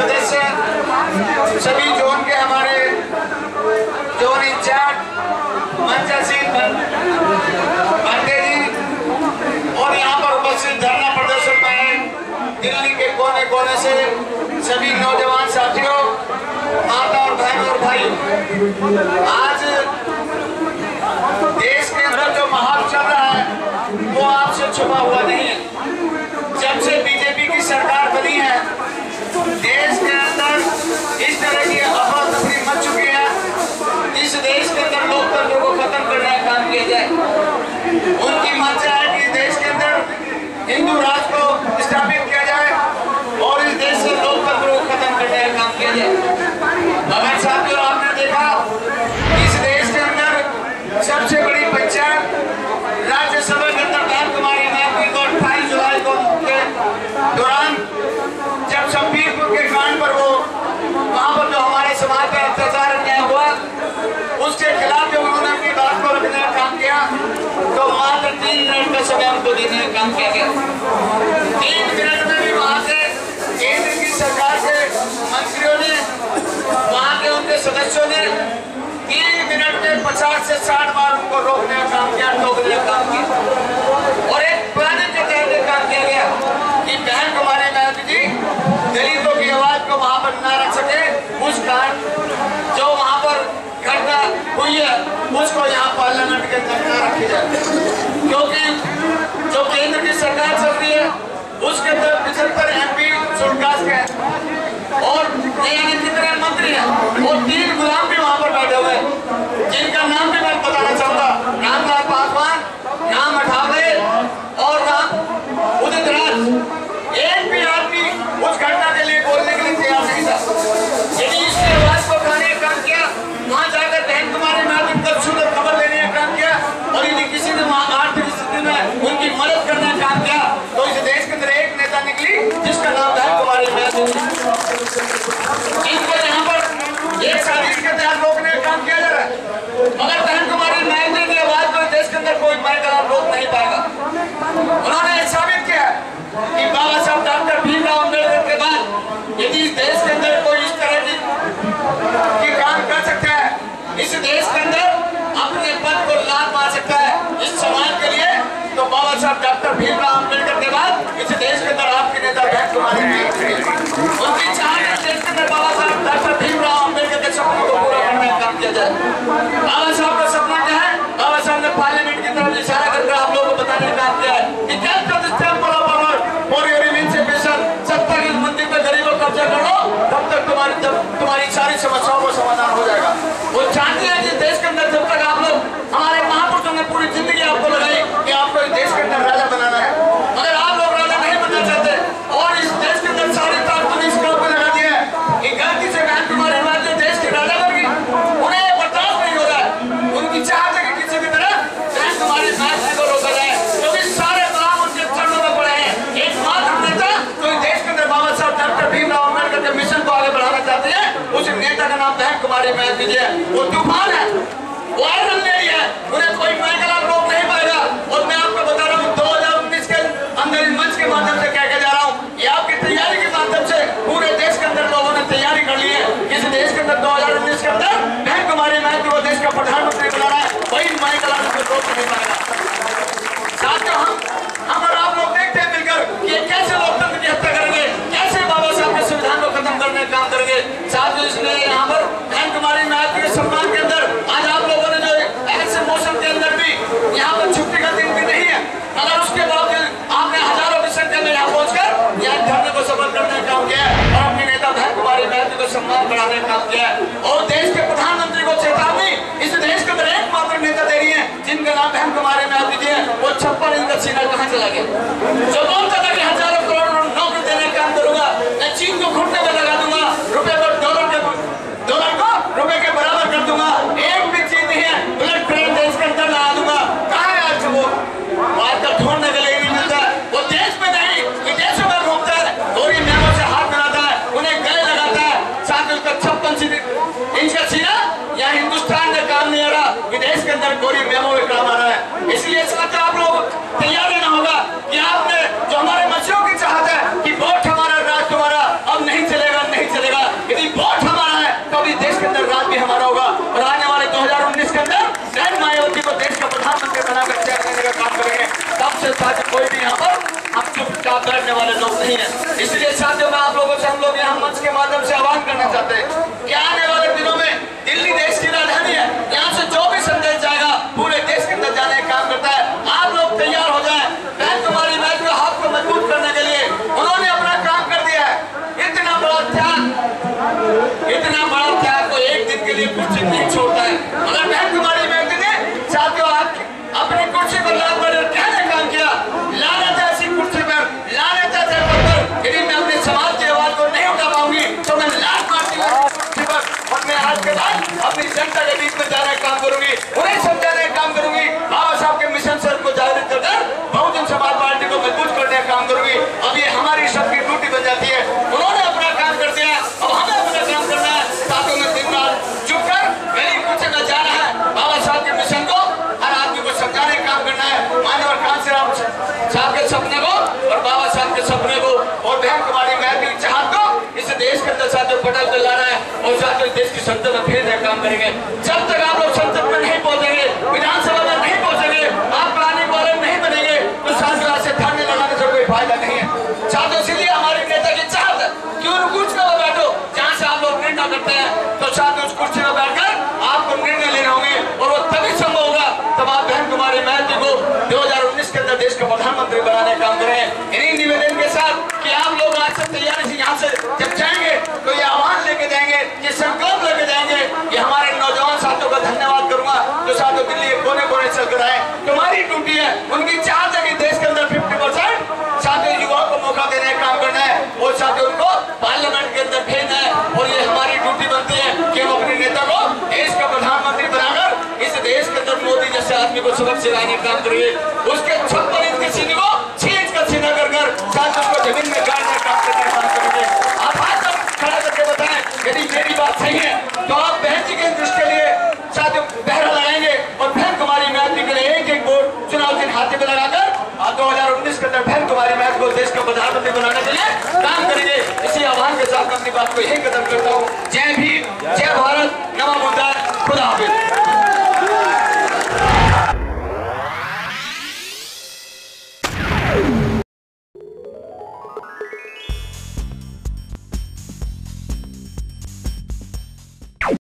सदस्य, सभी जोन के हमारे जोन इंचार्ज मंचा सिंह पांडे जी और यहाँ पर उपस्थित धरना प्रदर्शन में दिल्ली के कोने कोने से सभी नौजवान साथियों, माता और बहनों और भाई, आज देश के अंदर जो माहौल चल रहा है वो आपसे छुपा हुआ नहीं है। जब से बीजेपी की सरकार बनी है, देश के अंदर इस तरह की अफरा-तफरी मच चुकी है। इस देश के अंदर लोकतंत्र को खत्म करने का काम किया जाए। उनकी मंशा है कि देश के अंदर हिंदू राज को स्थापित किया जाए और इस देश से लोकतंत्र को खत्म करने का काम किया जाए। अगर साथियों आपने देखा, इस देश के अंदर सबसे बड़ी पंचायत राज्यसभा के अंदर राजकुमारी मैम को 28 जुलाई को दौरान जब शम्पीरपुर के कांड पर वो वहाँ पर जो हमारे समाज पर अत्याचार अन्याय हुआ, उसके खिलाफ जब उन्होंने अपनी बात को रखने का काम किया तो मात्र 3 मिनट का समय उनको देने का काम किया गया। 3 मिनट में भी वहाँ से केंद्र की सरकार के मंत्रियों ने, वहाँ के उनके सदस्यों ने 3 मिनट में 50 से 60 बार उनको रोकने का काम किया, टोकने का काम किया। और एक प्लान के तहत काम किया गया कि बहन कुमारी मैम जी दलितों की आवाज को वहाँ पर ना रख सके, उस कारण जो वहाँ पर घटना हुई है उसको यहाँ पार्लियामेंट के अंदर ना रखी जाए, क्योंकि जो केंद्र की सरकार चल रही है उसके अंदर 75 MP सुरकास के हैं और कितने मंत्री हैं और 3 गुलाम भी वहाँ पर बैठे हुए हैं जिनका नाम भी मैं बताना चाहूँगा, नाम था पासवान, नाम अठावले और नाम उदित राज। एक भी आदमी उस घटना के लिए बोलने के लिए तैयार नहीं था। यदि इसकी आवाज को उठाने का काम किया, वहाँ जाकर बहन कुमारी मैम तक सुंदर खबर लेने का काम किया और यदि किसी ने वहाँ आर्थिक स्थिति में उनकी मदद करने का काम किया तो इस देश के अंदर एक नेता निकली जिसका नाम था कुमारी मैम। इनको यहाँ पर एक साजिश के तहत रोकने का काम किया जा रहा है। अगर बहन कुमारी मैम की आवाज को देश के अंदर कोई बड़ा रोक नहीं पाएगा। उन्होंने साबित किया कि बाबा साहब डॉक्टर भीमराव अम्बेडकर के बाद यदि इस देश के अंदर कोई इस तरह की काम कर सकता है, इस देश के अंदर अपने पद को लाभ पा सकता है इस समाज के लिए, तो बाबा साहब डॉक्टर भीमराव अम्बेडकर के बाद इस देश के अंदर आपके नेता बहन कुमारी मैम थे। उनकी चाह है देश के अंदर बाबा साहब डॉक्टर भीमराव अम्बेडकर के सपने को पूरा करने का काम किया जाए। बाबा साहब का सपना क्या है? बाबा साहब ने पार्लियामेंट की तरफ इशारा करके आप लोगों को बताने का काम किया है कि जब तक तुम्हारी सारी समस्याओं को समाधान हो जाएगा। वो जानते हैं कि देश के अंदर जब तक आप लोग, हमारे महापुरुषों ने पूरी जिंदगी आपको लगाई कि आपको इस देश के अंदर राजा बनाना है, अगर आप लोग राजा नहीं बनना चाहते और इस देश के अंदर सारी ताकत इस काम पर लगा दी है कि गलती से बहन तुम्हारे बाद जो देश के राजा बन गई, उन्हें बर्दाश्त नहीं हो रहा है। उनकी चाहत है कि किसी भी तरह बहन तुम्हारे साथ को रोका जाए, क्योंकि सारे काम उनके चरणों में पड़े हैं। एक मात्र नेता जो देश के अंदर बाबा साहब डॉक्टर भीमराव अम्बेडकर के मिशन को आगे बढ़ाना चाहते हैं, उस नेता का नाम बहन कुमारी मैम जी है। वो तूफान है, वो आयरन लेडी है, उन्हें कोई माइकलाम रोक नहीं पाएगा। और मैं आपको बता रहा हूँ 2019 के अंदर इस मंच के माध्यम से कह के जा रहा हूँ कि आपकी तैयारी के माध्यम से पूरे देश के अंदर लोगों ने तैयारी कर ली है। इस देश के अंदर 2019 के अंदर बहन कुमारी मैम को देश का प्रधानमंत्री बना रहा है, वही माइकलाम रोक नहीं पाएगा। साथियों, हम और आप लोग देखते हैं मिलकर कि कैसे लोकतंत्र की हत्या करेंगे, कैसे बाबा साहब के संविधान को खत्म करने का काम करेंगे। साथियों, इसलिए यहाँ पर बहन कुमारी मैम के सम्मान के अंदर आज आप लोगों ने जो ऐसे मौसम के अंदर भी यहाँ पर छुट्टी का दिन भी नहीं है, अगर उसके बावजूद आपने हजारों की संख्या में यहाँ पहुँचकर यहाँ धरने को सफल करने का काम किया है और अपने नेता बहन कुमारी मैम को सम्मान बढ़ाने का काम किया है। और देश के प्रधानमंत्री को चेतावनी इस देश के अंदर एकमात्र नेता दे रही है जिनका नाम बहन कुमारी मैम जी है। वो 56 दिन का सीना कहाँ चला गया? जो बोलता था कि हजारों करोड़ नौकरी देने का काम करूंगा, मैं चीन को घुटने पर लगा दूंगा, $1 के बराबर कर दूंगा, एक भी चीज नहीं है, बुलेट ट्रेन देश के अंदर ला दूंगा। कहाँ है आज वो? आज तक ढूंढने के लिए नहीं मिलता। वो देश में नहीं, विदेशों में घूमता है, गोरी मैमों से हाथ मिलाता है, उन्हें गले लगाता है। साथ उसका 56 इंच का सीना यहाँ हिंदुस्तान में काम नहीं आ रहा, विदेश के अंदर गोरी मैमों में काम आ रहा है। इसलिए साथ आप लोग तैयार रहना होगा कि आपने जो हमारे मछलियों की चाहत है कि वोट हमारा, राज तुम्हारा, अब नहीं चलेगा, नहीं चलेगा। अंदर राज भी हमारा होगा और आने वाले 2019 के अंदर नरेंद्र मायावती को देश का प्रधानमंत्री बनाकर तैयार करने का काम करेंगे। तब से साथ कोई भी यहाँ पर हम चुपचाप बैठने वाले लोग नहीं है। इसलिए साथियों में आप लोगों से हम लोग यहाँ मंच के माध्यम से आह्वान करना चाहते हैं कि आने वाले दिनों में दिल्ली देश की राजधानी है, यहाँ से जो भी संदेश जाएगा पूरे देश के अंदर जाने का काम करता है। आप लोग तैयार हो जाए। राजकुमारी महतो हाथ को मजबूत करने के लिए उन्होंने अपना काम कर दिया है। इतना बड़ा त्याग को एक दिन के लिए कुर्सी नहीं छोड़ता है। अगर महकुमारी महतो ने साथियों अपनी कुर्सी को लाभ पर कहने काम किया, लानत है ऐसी कुर्सी पर, लानत है ऐसे पद पर। यदि मैं अपने समाज की आवाज को नहीं उठा पाऊंगी तो मैं लात मारती हूँ कुर्सी पर और मैं आज के बाद अपनी जनता के बीच में जाने का काम करूंगी, उन्हें समझाने का काम करूंगी, बाबा साहब के मिशन सर को जागरूक कर बहुजन समाज पार्टी को मजबूत करने का काम करूंगी। अब ये हमारी सबकी ड्यूटी बन जाती है। उन्होंने अपना काम कर दिया, अब हमें अपना काम करना है। साथियों में दिन रात चुप कर गरीब पूछे का जाना है, बाबा साहब के मिशन को हर आदमी को समझाने का काम करना है। मानव कांसीराम साहब के सपने को और बाबा साहब के सपने को और बहन कुमारी महतो की चाहत को इस देश के अंदर साथियों पटल पर लाना है और साथियों देश की संसद में फिर यह काम करेंगे। जब तक आप लोग संसद में नहीं पहुंचेंगे, विधानसभा में नहीं पहुंचेंगे, आप प्लानिंग वाले नहीं बनेंगे तो सांसद से धरने लगाने से कोई फायदा नहीं है। साथियों इसीलिए हमारे नेता की चाहत क्यों कुछ ना बैठो, जहाँ से आप लोग निर्णय करते हैं तो साथ उस कुर्सी में बैठकर आपको निर्णय लेना होंगे और वो तभी संभव होगा तब आप बहन कुमारी महतो को 2019 के अंदर देश के प्रधानमंत्री बनाने का काम करें। इन्हीं निवेदन के साथ कि आप लोग आज से तैयारी से यहाँ से जब जाएंगे तो ये आह्वान लेके जाएंगे, ये संकल्प लेके जाएंगे। ये हमारे नौजवान साथियों का धन्यवाद करूंगा जो साथियों दिल्ली के कोने कोने चल कर आए। तुम्हारी ड्यूटी है, उनकी चाहत है कि देश के अंदर 50% साथियों युवाओं को मौका देने का काम करना है और साथियों उनको पार्लियामेंट के अंदर भेजना है। और ये हमारी ड्यूटी बनती है कि हम अपने नेता को देश का प्रधानमंत्री बनाकर इस देश के अंदर मोदी जैसे आदमी को सबक सिखाने का काम करिए, उसके 56 इंच के सीने को 6 इंच का सीना कर साथियों को जमीन में गाड़ने का काम करेंगे। आप हाथ खड़ा करके बताएं यदि मेरी बात सही है तो आप बहन जी के दृष्टि के लिए साथियों पहरा लगाएंगे और बहन कुमारी महतो के लिए एक एक वोट चुनाव चिन्ह हाथी में लगाकर 2019 के अंदर बहन कुमारी महतो को देश का प्रधानमंत्री बनाने के लिए काम करेंगे। इसी आह्वान के साथ अपनी बात को यही खत्म करता हूँ।